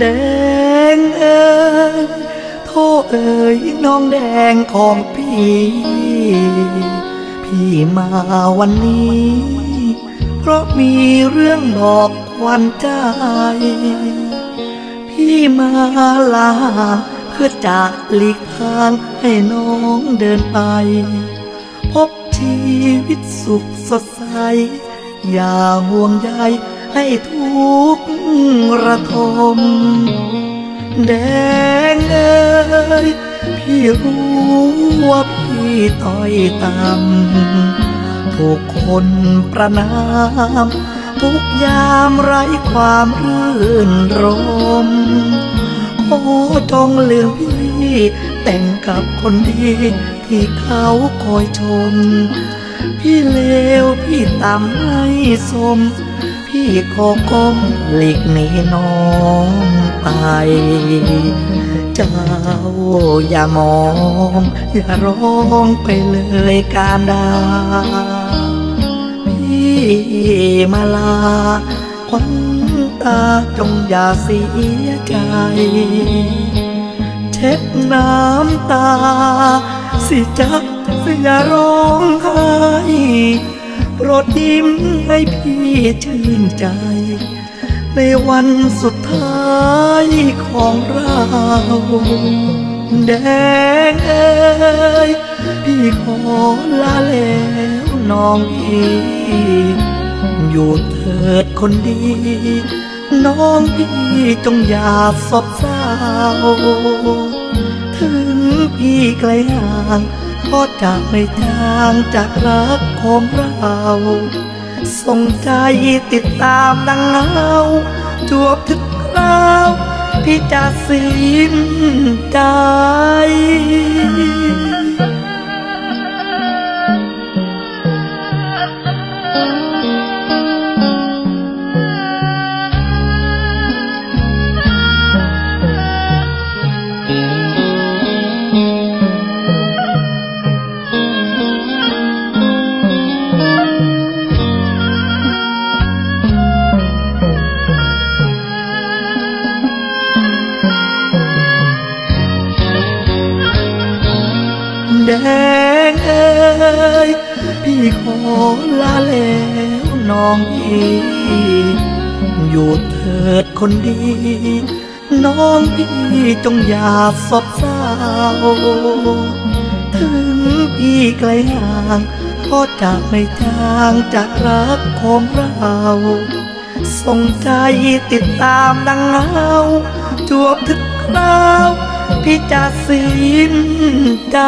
แดงเอ๋ยโทษเอ๋ยน้องแดงของพี่มาวันนี้เพราะมีเรื่องบอกควันใจพี่มาลาเพื่อจะหลีกทางให้น้องเดินไปพบชีวิตสุขสดใสอย่าห่วงใยให้ทุกข์ระทมแดงเอ๋ยพี่รู้ว่าพี่ต้อยต่ำถูกคนประณามทุกยามไร้ความรื่นรมโอ้จงลืมพี่แต่งกับคนดีที่เขาคอยชมพี่เลวพี่ต่ำไม่สมพี่ขอก้มหลีกหนีน้องไปเจ้าอย่ามองอย่าร้องไปเลยการดาพี่มาลาขวัญตาจงอย่าเสียใจเช็ดน้ำตาสิจ๊ะอย่าร้องไห้โปรดยิ้มให้พี่ชื่นใจในวันสุดท้ายของเราแดงเอ๋ยพี่ขอลาแล้วน้องพี่อยู่เถิดคนดีน้องพี่จงอย่าสบเศร้าถึงพี่ไกลห่างก็จะไม่จางจากรักของเราส่งใจติดตามดังเงาจวบถึงเราพี่จะสิ้นใจแดงเอ๋ยพี่ขอลาแล้วน้องพี่อยู่เถิดคนดีน้องพี่จงอย่าสบเศร้าถึงพี่ไกลห่างก็จะไม่จางจากรักของเราส่งใจติดตามดังเงาจวบถึงเราพี่จะสิ้นใจ